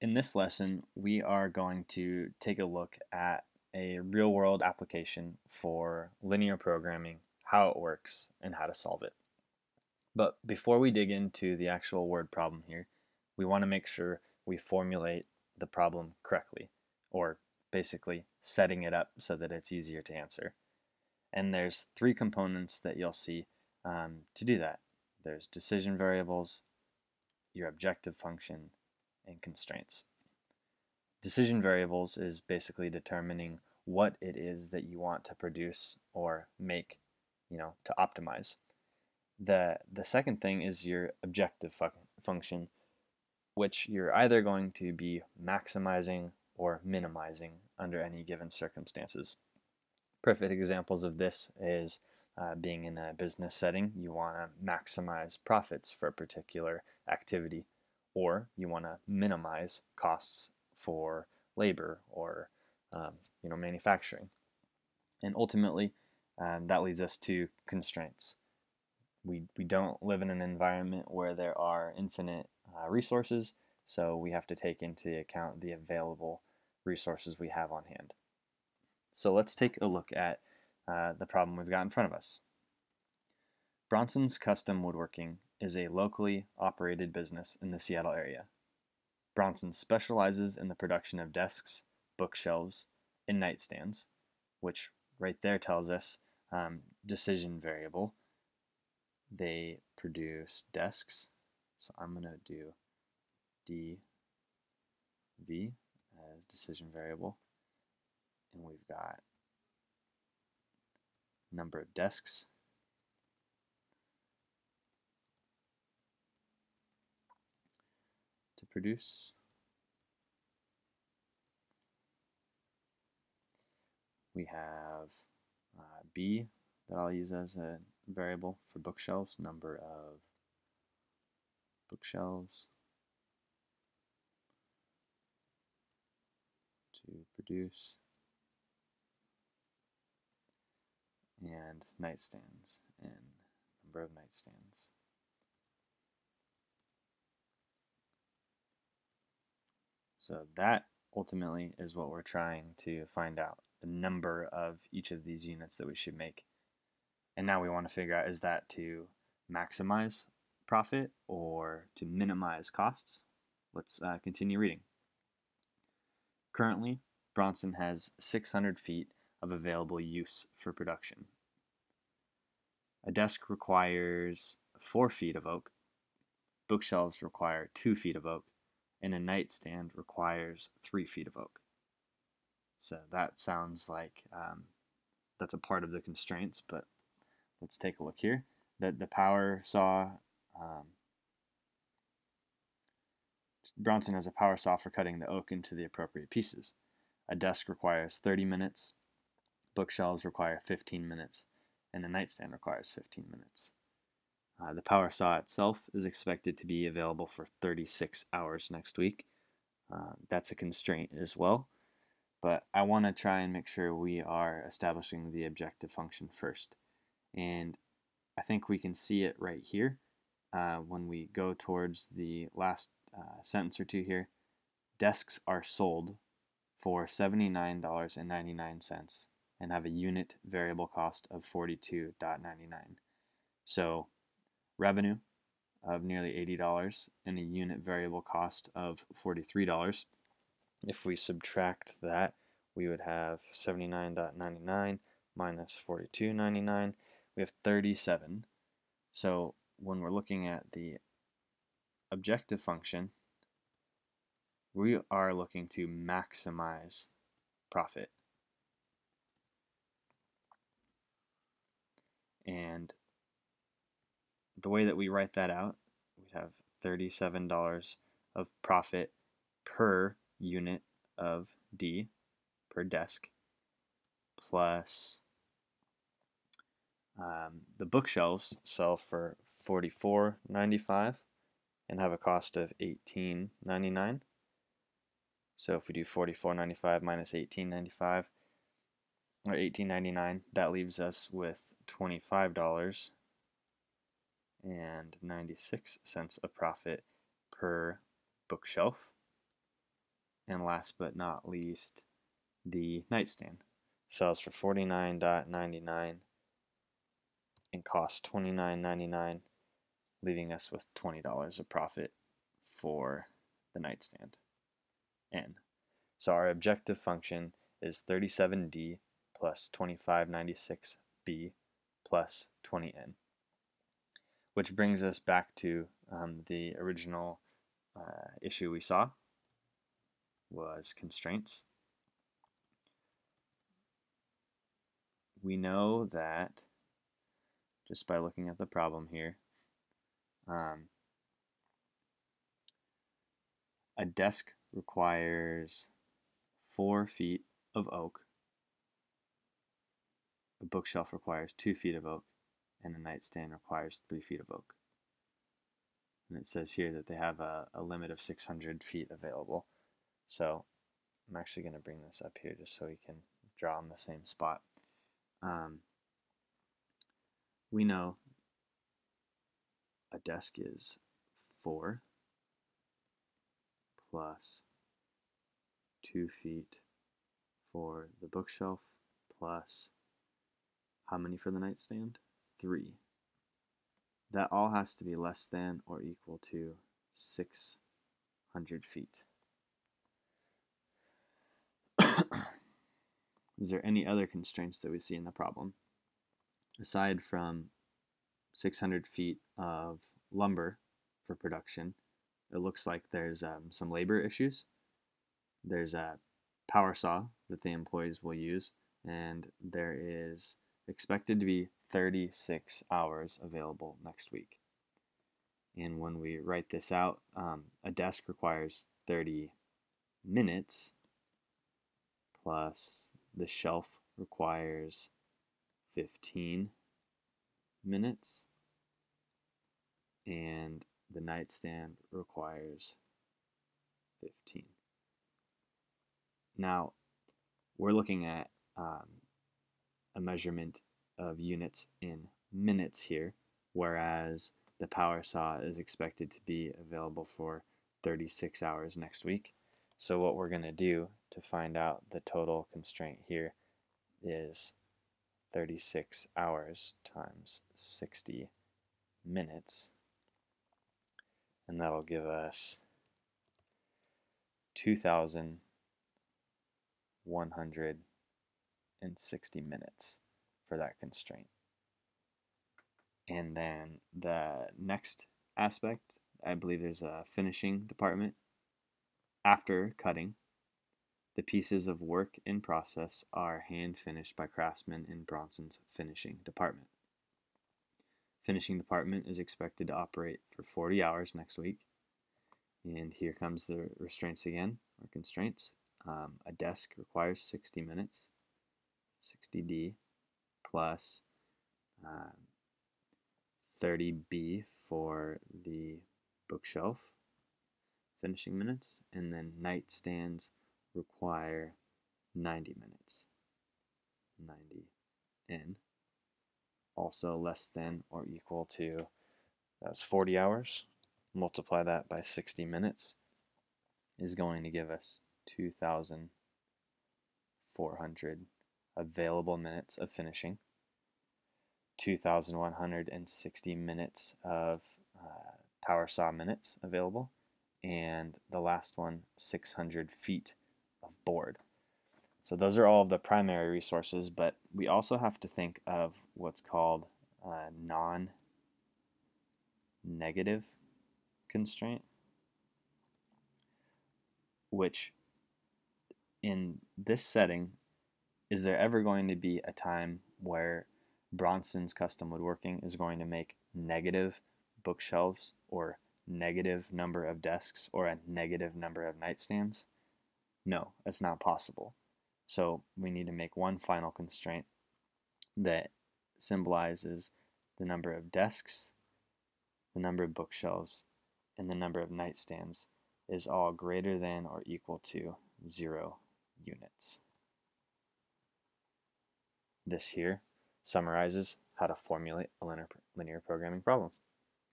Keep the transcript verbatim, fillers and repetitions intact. In this lesson, we are going to take a look at a real-world application for linear programming, how it works, and how to solve it. But before we dig into the actual word problem here, we want to make sure we formulate the problem correctly, or basically setting it up so that it's easier to answer. And there's three components that you'll see um, to do that. There's decision variables, your objective function, and constraints. Decision variables is basically determining what it is that you want to produce or make, you know, to optimize. The, the second thing is your objective fu function, which you're either going to be maximizing or minimizing under any given circumstances. Perfect examples of this is uh, being in a business setting. You want to maximize profits for a particular activity, or you want to minimize costs for labor or um, you know, manufacturing. And ultimately, um, that leads us to constraints. We, we don't live in an environment where there are infinite uh, resources, so we have to take into account the available resources we have on hand. So let's take a look at uh, the problem we've got in front of us. Bronson's Custom Woodworking is a locally operated business in the Seattle area. Bronson specializes in the production of desks, bookshelves, and nightstands, which right there tells us um, decision variable. They produce desks, so I'm going to do D V as decision variable, and we've got number of desks. To produce, we have uh, B that I'll use as a variable for bookshelves, number of bookshelves to produce, and nightstands and number of nightstands. So that ultimately is what we're trying to find out, the number of each of these units that we should make. And now we want to figure out, is that to maximize profit or to minimize costs? Let's uh, continue reading. Currently, Bronson has six hundred feet of available use for production. A desk requires four feet of oak, bookshelves require two feet of oak, and a nightstand requires three feet of oak. So that sounds like um, that's a part of the constraints, but let's take a look here. The, the power saw, um, Bronson has a power saw for cutting the oak into the appropriate pieces. A desk requires thirty minutes, bookshelves require fifteen minutes, and a nightstand requires fifteen minutes. Uh, the power saw itself is expected to be available for thirty-six hours next week. Uh, that's a constraint as well, but I want to try and make sure we are establishing the objective function first. And I think we can see it right here uh, when we go towards the last uh, sentence or two here. Desks are sold for seventy-nine dollars and ninety-nine cents and have a unit variable cost of forty-two dollars and ninety-nine cents. So revenue of nearly eighty dollars and a unit variable cost of forty-three dollars. If we subtract that, we would have seventy-nine dollars and ninety-nine cents minus forty-two dollars and ninety-nine cents. We have thirty-seven dollars. So when we're looking at the objective function, we are looking to maximize profit. And the way that we write that out, we'd have thirty-seven dollars of profit per unit of D, per desk, plus um, the bookshelves sell for forty-four dollars and ninety-five cents and have a cost of eighteen dollars and ninety-nine cents. So if we do forty-four dollars and ninety-five cents minus eighteen dollars and ninety-five cents, or eighteen dollars and ninety-nine cents, that leaves us with twenty-five dollars. And ninety-six cents a profit per bookshelf. And last but not least, the nightstand sells for forty-nine ninety-nine and costs twenty-nine ninety-nine, leaving us with twenty dollars of profit for the nightstand. N. So our objective function is thirty-seven D plus twenty-five ninety-six B plus twenty N, which brings us back to um, the original uh, issue we saw was constraints. We know that just by looking at the problem here, um, a desk requires four feet of oak, a bookshelf requires two feet of oak, and a nightstand requires three feet of oak. And it says here that they have a, a limit of six hundred feet available. So I'm actually going to bring this up here just so we can draw on the same spot. Um, we know a desk is four plus two feet for the bookshelf plus how many for the nightstand? Three. That all has to be less than or equal to six hundred feet. Is there any other constraints that we see in the problem? Aside from six hundred feet of lumber for production, it looks like there's um, some labor issues. There's a power saw that the employees will use, and there is expected to be thirty-six hours available next week. And when we write this out, um, a desk requires thirty minutes, plus the shelf requires fifteen minutes, and the nightstand requires fifteen. Now, we're looking at um, a measurement of units in minutes here, whereas the power saw is expected to be available for thirty-six hours next week. So what we're going to do to find out the total constraint here is thirty-six hours times sixty minutes, and that'll give us two thousand one hundred sixty minutes for that constraint. And then the next aspect, I believe there's a finishing department. After cutting, the pieces of work in process are hand finished by craftsmen in Bronson's finishing department. Finishing department is expected to operate for forty hours next week. And here comes the restraints again, or constraints. Um, a desk requires sixty minutes, sixty D, plus um, thirty B for the bookshelf, finishing minutes, and then nightstands require ninety minutes, ninety N, also less than or equal to, that's forty hours, multiply that by sixty minutes, is going to give us two thousand four hundred available minutes of finishing, two thousand one hundred sixty minutes of uh, power saw minutes available, and the last one, six hundred feet of board. So those are all of the primary resources, but we also have to think of what's called a non-negative constraint, which in this setting, is there ever going to be a time where Bronson's custom woodworking is going to make negative bookshelves or negative number of desks or a negative number of nightstands? No, it's not possible. So we need to make one final constraint that symbolizes the number of desks, the number of bookshelves, and the number of nightstands is all greater than or equal to zero units. This here summarizes how to formulate a linear, linear programming problem.